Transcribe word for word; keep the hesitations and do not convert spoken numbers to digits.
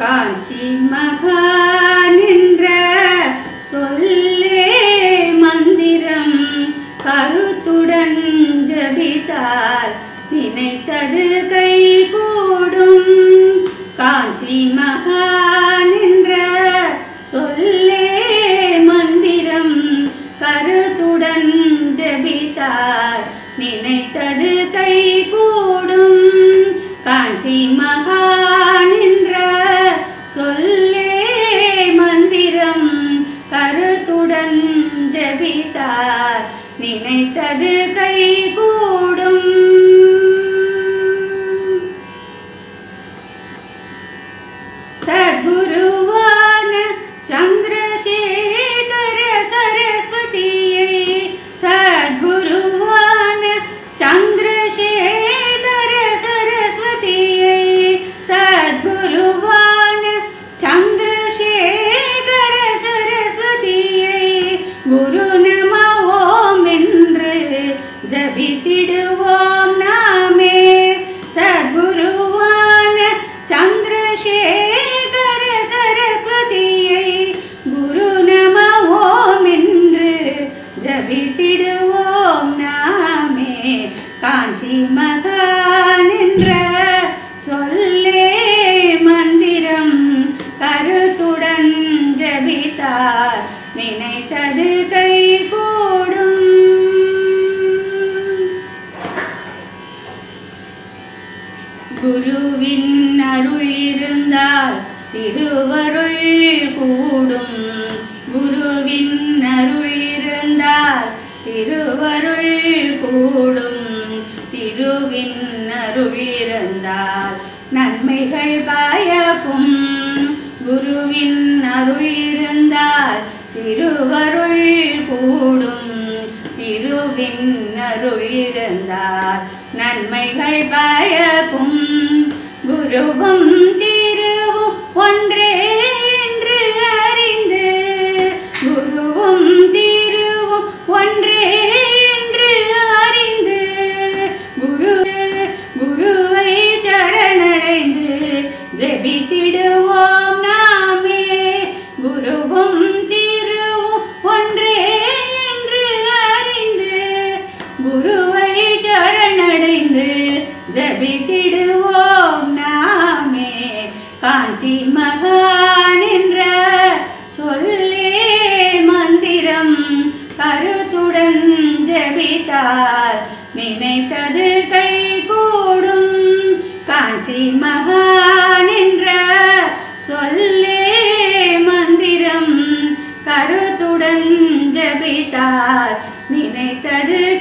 காஞ்சி மகா நின்ற சொல்லே மந்திரம் கருத்துடன் ஜபித்தால் நினைத்தது கைகூடும். காஞ்சி மகா நின்ற சொல்லே மந்திரம் கருத்துடன் ஜபித்தால் நினைத்தது கைகூடும். காஞ்சி மகா நின்ற சொல்லே மந்திரம் கருத்துடன் ஜபித்தார் நினைத்தது கைகூடும். சத்குருவான சந்திரசேகர சரஸ்வதியை சத்குருவான சந்திரசேகர சரஸ்வதியை சத்குருவான சந்திரசேகர சரஸ்வதியை குரு நம ஓம் என்று ஜபித்திடுவோம் நாமே. சத்குருவான சந்திரசேகர சரஸ்வதியை குரு நம ஓம் என்று ஜபித்திடுவோம் நாமே. காஞ்சி மகான் என்ற சொல்லே மந்திரம் கருத்துடன் ஜபித்தார் நினைத்தது கைகூடும். குருவின் அருள் இருந்தால் திருவருள் கூடும். குருவின் அருள் இருந்தால் திருவருள் கூடும். திருவின் அருள் இருந்தால் நன்மைகள் பயக்கும். குருவின் அருள் இருந்தால் திருவருள் கூடும். திருவின் அருள் இருந்தால் நன்மைகள் பயக்கும். குருவும் திருவும் ஒன்றே என்று அறிந்து குருவும் திருவும் ஒன்றே என்று அறிந்து குரு குருவை சரணடைந்து ஜெபித்திடுவோம். குருவும் திருவும் ஒன்றே என்று அறிந்து குருவை சரணடைந்து ஜபித்திடுவோம் நாமே. காஞ்சி மகான் என்ற சொல்லே மந்திரம் கருத்துடன் ஜபித்தார் நினைத்தது கைகூடும். காஞ்சி மகான் என்ற சொல்லே கருத்துடன் ஜபித்தார் நினைத்தது